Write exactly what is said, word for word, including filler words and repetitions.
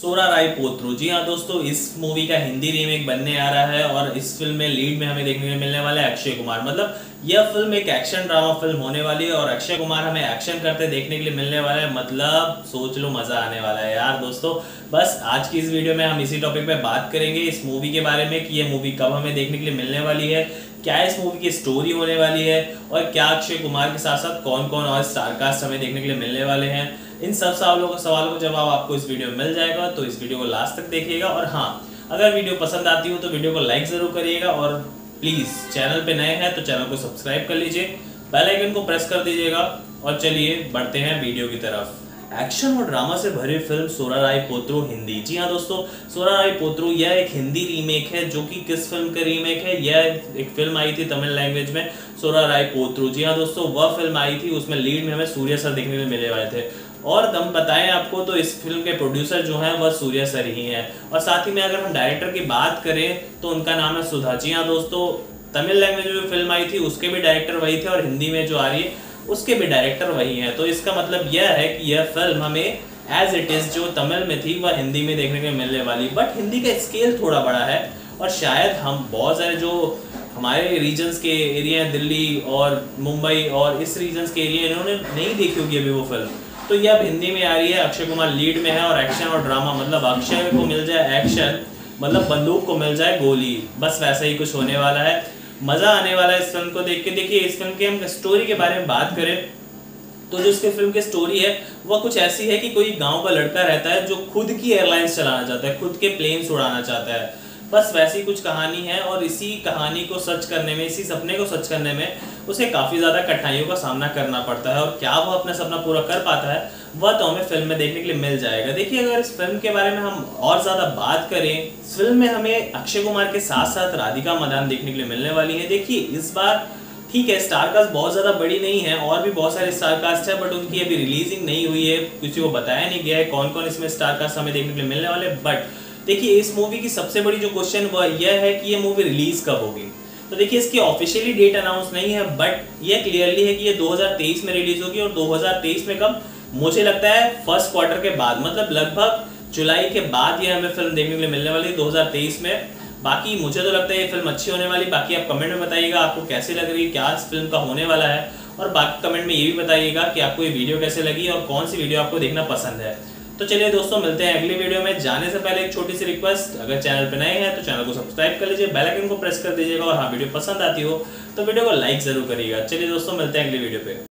सूराराय पोत्रु। जी हाँ दोस्तों, इस मूवी का हिंदी रीमेक बनने आ रहा है और इस फिल्म में लीड में हमें देखने को मिलने वाला है अक्षय कुमार। मतलब यह फिल्म एक एक्शन ड्रामा फिल्म होने वाली है और अक्षय कुमार हमें एक्शन करते देखने के लिए मिलने वाला है। मतलब सोच लो, मजा आने वाला है यार। दोस्तों बस आज की इस वीडियो में हम इसी टॉपिक पे बात करेंगे, इस मूवी के बारे में कि ये मूवी कब हमें देखने के लिए मिलने वाली है, क्या इस मूवी की स्टोरी होने वाली है और क्या अक्षय कुमार के साथ साथ कौन कौन और स्टारकास्ट हमें देखने के लिए मिलने वाले हैं। इन सब सवालों का सवालों का जवाब आपको इस वीडियो में मिल जाएगा, तो इस वीडियो को लास्ट तक देखिएगा। और हाँ, अगर वीडियो पसंद आती हो तो वीडियो को लाइक ज़रूर करिएगा और प्लीज़ चैनल पे नए हैं तो चैनल को सब्सक्राइब कर लीजिए, बेल आइकन को प्रेस कर दीजिएगा। और चलिए बढ़ते हैं वीडियो की तरफ। एक्शन और ड्रामा से भरी फिल्म सूराराय पोत्रु हिंदी। जी हाँ दोस्तों, सूराराय पोत्रु यह एक हिंदी रीमेक है, जो कि किस फिल्म का रीमेक है? यह एक फिल्म आई थी तमिल लैंग्वेज में, सूराराय पोत्रु। जी हाँ दोस्तों, वह फिल्म आई थी, उसमें लीड में हमें सूर्या सर देखने में मिले हुए थे। और हम बताएं आपको तो इस फिल्म के प्रोड्यूसर जो हैं वह सूर्या सर ही हैं। और साथ ही में अगर हम डायरेक्टर की बात करें तो उनका नाम है सुधा। जी हाँ दोस्तों, तमिल लैंग्वेज में जो फिल्म आई थी उसके भी डायरेक्टर वही थे और हिंदी में जो आ रही है उसके भी डायरेक्टर वही हैं। तो इसका मतलब यह है कि यह फिल्म हमें एज इट इज़ जो तमिल में थी वह हिंदी में देखने को मिलने वाली। बट हिंदी का स्केल थोड़ा बड़ा है और शायद हम बहुत सारे जो हमारे रीजन्स के एरिया हैं, दिल्ली और मुंबई और इस रीजन्स के एरिया, इन्होंने नहीं देखी होगी अभी वो फिल्म। तो यह अब हिंदी में आ रही है, अक्षय कुमार लीड में है और एक्शन और ड्रामा। मतलब अक्षय को मिल जाए एक्शन, मतलब बंदूक को मिल जाए गोली, बस वैसा ही कुछ होने वाला है। मज़ा आने वाला है इस फिल्म को देख के। देखिए इस फिल्म के हम स्टोरी के बारे में बात करें तो जो इसके फिल्म की स्टोरी है वह कुछ ऐसी है कि कोई गाँव का लड़का रहता है जो खुद की एयरलाइंस चलाना चाहता है, खुद के प्लेन्स उड़ाना चाहता है। बस वैसी कुछ कहानी है और इसी कहानी को सच करने में, इसी सपने को सच करने में उसे काफ़ी ज़्यादा कठिनाइयों का सामना करना पड़ता है। और क्या वो अपना सपना पूरा कर पाता है वह तो हमें फिल्म में देखने के लिए मिल जाएगा। देखिए अगर इस फिल्म के बारे में हम और ज़्यादा बात करें, इस फिल्म में हमें अक्षय कुमार के साथ साथ राधिका मदान देखने के लिए मिलने वाली है। देखिए इस बार ठीक है, स्टारकास्ट बहुत ज़्यादा बड़ी नहीं है, और भी बहुत सारे स्टारकास्ट है बट उनकी अभी रिलीजिंग नहीं हुई है, किसी को बताया नहीं गया है कौन कौन इसमें स्टारकास्ट हमें देखने के लिए मिलने वाले। बट देखिए इस मूवी की सबसे बड़ी जो क्वेश्चन वह यह है कि ये मूवी रिलीज़ कब होगी। तो देखिए इसकी ऑफिशियली डेट अनाउंस नहीं है बट ये क्लियरली है कि ये दो हज़ार तेईस में रिलीज़ होगी। और दो हज़ार तेईस में कब? मुझे लगता है फर्स्ट क्वार्टर के बाद, मतलब लगभग जुलाई के बाद ये हमें फिल्म देखने के लिए मिलने वाली है दो हज़ार तेईस में। बाकी मुझे तो लगता है ये फिल्म अच्छी होने वाली। बाकी आप कमेंट में बताइएगा आपको कैसे लग रही है, क्या इस फिल्म का होने वाला है। और बाकी कमेंट में ये भी बताइएगा कि आपको ये वीडियो कैसे लगी और कौन सी वीडियो आपको देखना पसंद है। तो चलिए दोस्तों मिलते हैं अगली वीडियो में। जाने से पहले एक छोटी सी रिक्वेस्ट, अगर चैनल पर नए हैं तो चैनल को सब्सक्राइब कर लीजिए, बेल आइकन को प्रेस कर दीजिएगा। और हाँ, वीडियो पसंद आती हो तो वीडियो को लाइक जरूर करिएगा। चलिए दोस्तों मिलते हैं अगली वीडियो पे।